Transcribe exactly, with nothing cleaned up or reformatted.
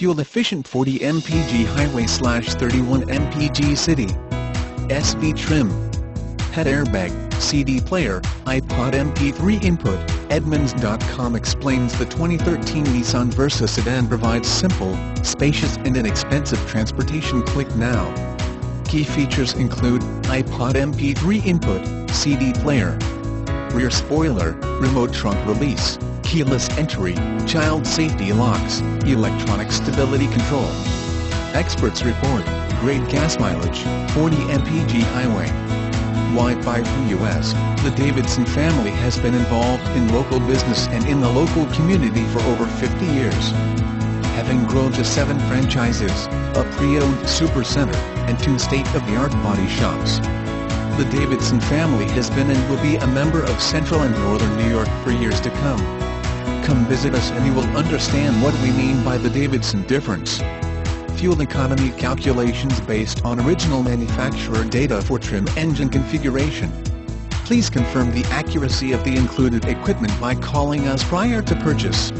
fuel-efficient forty miles per gallon highway slash thirty-one miles per gallon city. S V trim, head airbag, C D player, iPod M P three input. Edmunds dot com explains the twenty thirteen Nissan Versa sedan provides simple, spacious and inexpensive transportation. Click now. Key features include iPod M P three input, C D player, rear spoiler, remote trunk release, keyless entry, child safety locks, electronic stability control. Experts report great gas mileage, forty miles per gallon highway. Wi-Fi from U S. The Davidson family has been involved in local business and in the local community for over fifty years. Having grown to seven franchises, a pre-owned supercenter, and two state-of-the-art body shops. The Davidson family has been and will be a member of Central and Northern New York for years to come. Come visit us and you will understand what we mean by the Davidson difference. Fuel economy calculations based on original manufacturer data for trim engine configuration. Please confirm the accuracy of the included equipment by calling us prior to purchase.